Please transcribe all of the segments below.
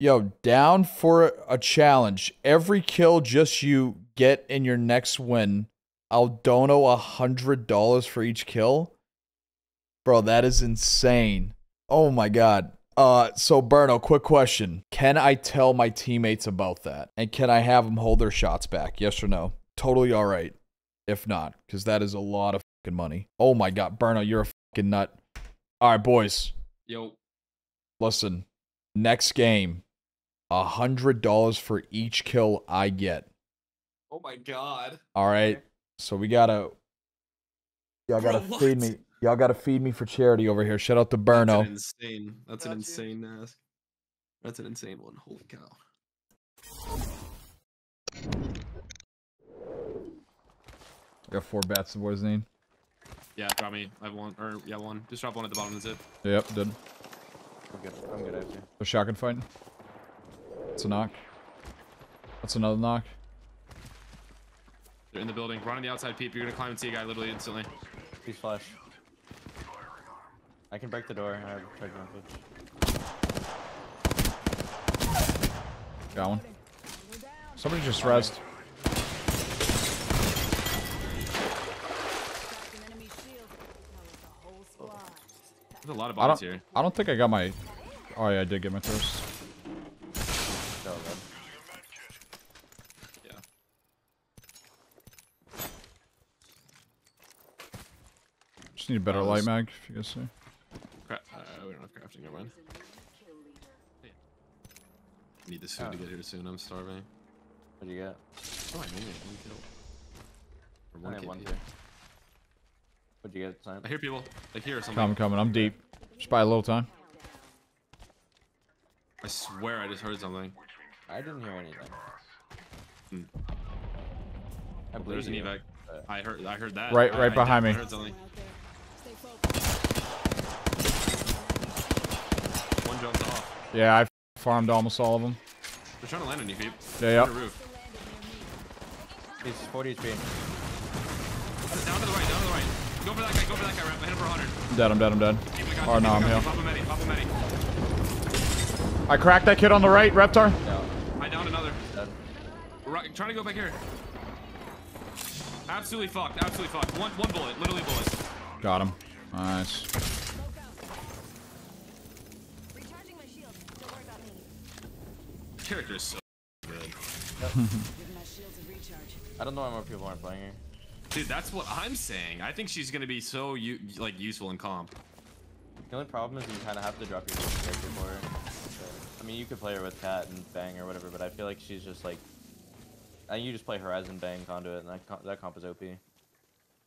Yo, down for a challenge. Every kill just you get in your next win, I'll dono $100 for each kill. Bro, that is insane. Oh my god. So Berno, quick question. Can I tell my teammates about that? And can I have them hold their shots back? Yes or no? Totally all right. If not, because that is a lot of fucking money. Oh my god, Berno, you're a fucking nut. All right, boys. Yo. Listen, next game, $100 for each kill I get. Oh my god. All right. So we gotta. Y'all gotta feed me. Y'all gotta feed me for charity over here. Shout out to Berno. That's an insane ask. That's an insane one. Holy cow. I got 4 bats. The boy's name. Yeah, drop me. I have one. Or yeah, one. Just drop one at the bottom. That's it. Yep, done. I'm good. I'm good after. A shotgun fight. That's a knock. That's another knock. They're in the building. Run on the outside, Peep. You're gonna climb and see a guy literally instantly. He's flush. I can break the door. I tried to. Got one. Somebody just rezzed. There's a lot of bodies here. I don't think I got my. Oh yeah, I did get my thirst. Need a better light mag, if you guys see. We don't have crafting, never mind. Hey. Need this food to get here soon, I'm starving. What do you got? Oh, I need it. One kill. What do you get? I hear people. Like here or something. I'm coming. I'm deep. Just by a little time. I swear I just heard something. I didn't hear anything. Hmm. There's an evac. I heard that. Right behind me. I heard something. Yeah, I farmed almost all of them. They're trying to land on you, Peep. Yeah, yeah. He's 40 HP. Down to the right, down to the right. Go for that guy, go for that guy. Hit him for 100. I'm dead. Oh, no, I'm here. I cracked that kid on the right, Reptar. No. I downed another. Right, trying to go back here. Absolutely fucked, absolutely fucked. One bullet, literally bullets. Got him. Nice. Character is so good. Yep. I don't know why more people aren't playing her. Dude, that's what I'm saying. I think she's gonna be so useful and calm. The only problem is you kind of have to drop your character for her. So, I mean, you could play her with Cat and Bang or whatever, but I feel like she's just like, you just play Horizon, Bang, Conduit, and that comp is OP.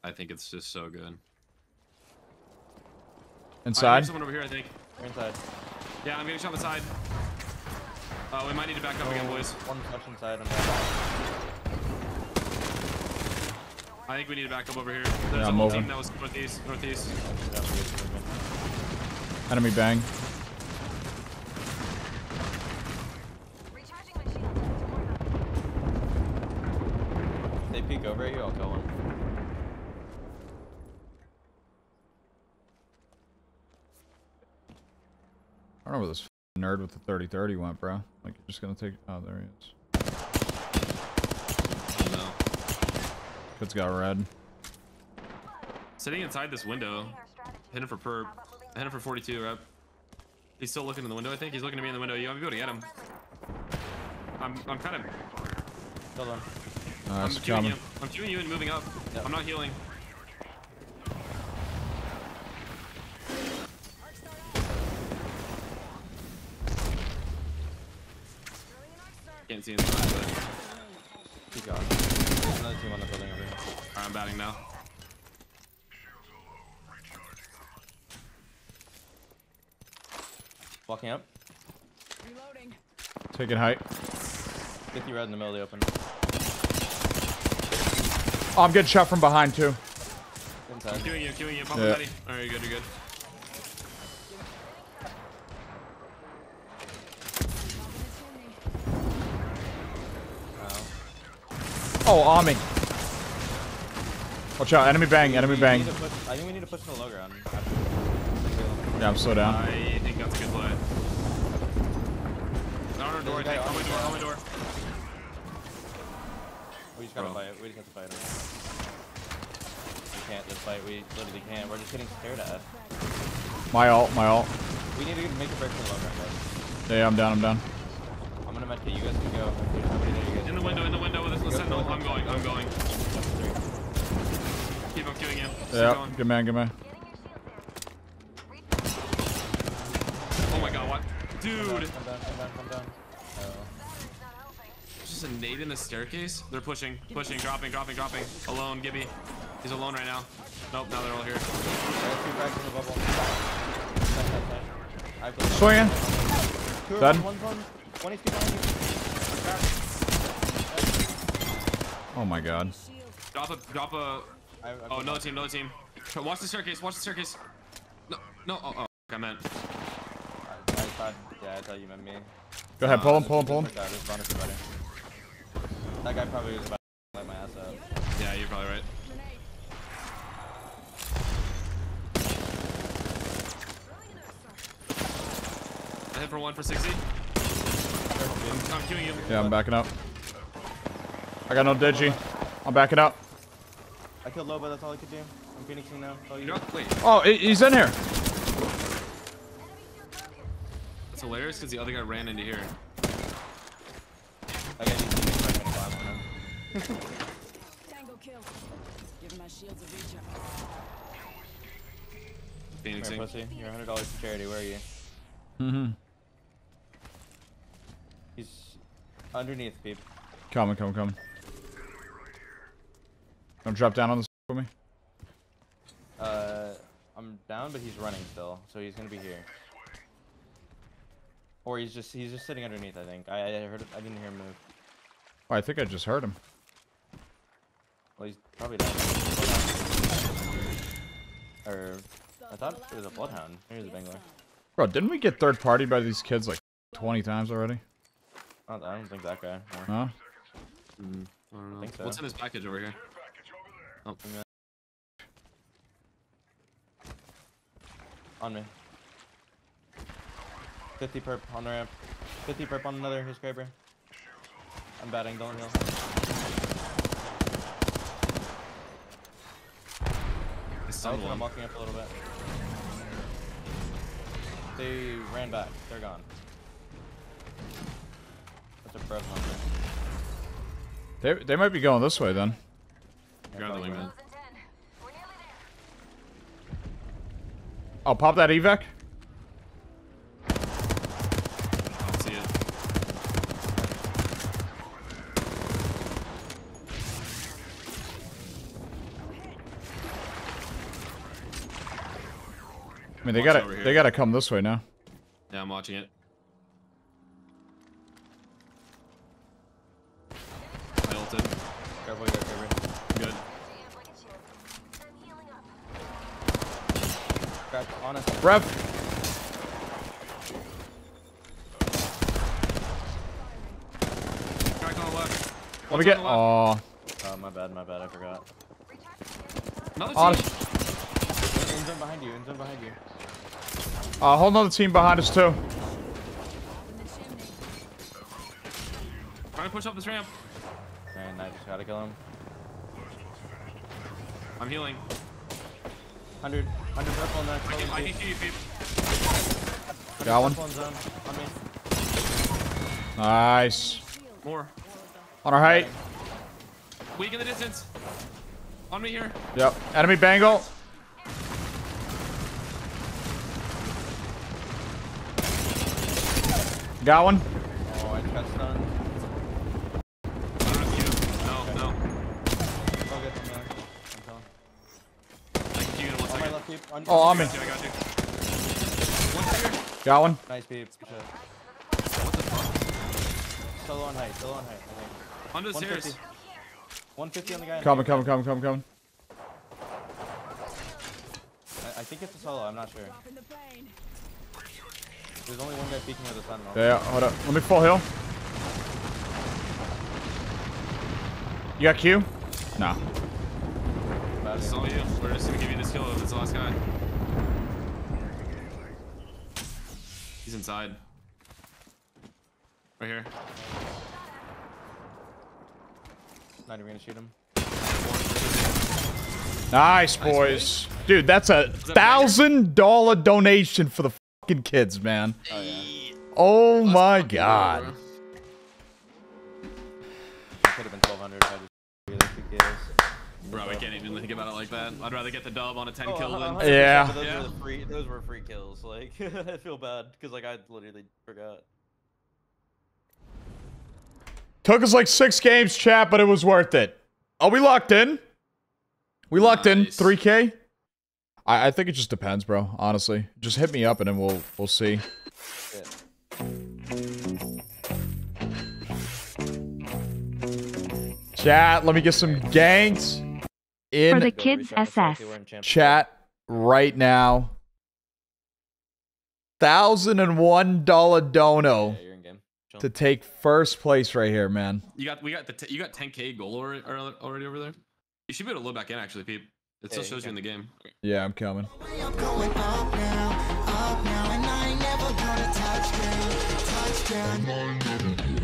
I think it's just so good. Inside. There's someone over here, I think. We're inside. Yeah, I'm getting shot on the side. We might need to back up again, boys. One touch inside. I think we need to back up over here. There's a team that was northeast. Enemy bang. If they peek over at you, I'll kill one. I don't know where this nerd with the 30-30 went, bro. Like, you're just gonna take. Oh, there he is. Oh no. Kid's got red. Sitting inside this window. Hitting for perp. Hitting for 42, rep. He's still looking in the window, I think. He's looking at me in the window. You might be able to get him. I'm kind of. Hold on. I'm queuing you. I'm queuing you and moving up. Yep. I'm not healing. Can't see inside, but he's gone. There's another team on the building over here. Alright, I'm batting now. Walking up. Reloading. Taking height. 50 red in the middle of the open. Oh, I'm getting shot from behind too. Inside. I'm queuing you. Bump buddy. Alright, you're good, you're good. Oh, on me. Watch out, enemy bang. I think we need to push the low ground. Yeah, I'm slow down. I think that's a good play. I don't door, I think. On my door. We just gotta fight. We just have to fight him. We can't just fight. We literally can't. We're just getting scared at. My ult. We need to make a break for the long run, guys. Yeah, I'm down. I'm gonna match it. You guys can go. In the window, with us. Listen, I'm going. Keep on killing him. Yeah, good man. Oh my god, what? Dude! I'm down. Just a nade in the staircase? They're pushing, dropping. Alone, Gibby. He's alone right now. Nope, now they're all here. Swinging. Done. Oh my god. Drop a. Oh, another team. Watch the staircase. No. Oh, I meant. I thought you meant me. Go ahead, pull him. That guy probably was about to light my ass up. Yeah, you're probably right. I hit for one for 60. I'm queuing him. Yeah, I'm backing up. I got no digi. I'm backing up. I killed Lobo, that's all I could do. I'm phoenixing now. Oh, he's in here. That's hilarious because the other guy ran into here. I got these teammates. Phoenixing. Pussy. You're $100 for charity. Where are you? He's underneath, peep. Come. Don't drop down on this with me. I'm down, but he's running still, so he's gonna be here. Or he's just sitting underneath. I think I didn't hear him move. Oh, I think I just heard him. Well, he's probably down. Or I thought it was a bloodhound. Here's a Bangler. Bro, didn't we get third party by these kids like 20 times already? I don't think that guy. Huh? I don't know. I think so. What's in his package over here? Oh. On me. 50 perp on the ramp. 50 perp on another. Here's Graber. I'm batting. Don't heal. I'm walking up a little bit. They ran back. They're gone. That's a breath number. They might be going this way then. Right. I'll pop that evac. I don't see it. I mean, they gotta come this way now. Yeah, I'm watching it. I ulted. Careful. Good. Rev. Crack on the left. Let me get. Oh. My bad. I forgot. Another team. In zone behind you. Whole nother team behind us too. Trying to push up this ramp. And I just gotta kill him. I'm healing. 100 purple on that. I can kill you, people. Got one. On nice. More. On our height. Weak in the distance. On me here. Yep. Enemy Bangle. Got one. Oh, I got stunned. Oh, on me. I got you. Got one. Nice, babe. What the fuck? Still on height. Under the stairs. 150 on the guy. Coming. I think it's a solo. I'm not sure. There's only one guy peeking at the sun. Yeah, hold up. Let me full heal. You got Q? No. This is all you. We're just gonna give you this kill if it's the last guy. He's inside. Right here. Not even gonna shoot him. Nice, boys. Dude, that's a $1,000 donation for the fucking kids, man. Oh, yeah. Oh my god. Could have been 1,200 if I just kick ass. Bro, I can't even think about it like that. I'd rather get the dub on a 10 kill than... Yeah. Those, yeah. Those were free kills. Like, I feel bad, because like, I literally forgot. Took us like 6 games, chat, but it was worth it. Are we locked in? We locked in. 3K? I think it just depends, bro. Honestly. Just hit me up and then we'll see. Chat, let me get some ganks. In for the kids SS. Chat right now. $1,001 dono. Yeah, to take first place right here, man. You got 10K goal already over there. You should be able to load back in, actually, Pete. It still shows you in the game. Okay. Yeah, I'm coming.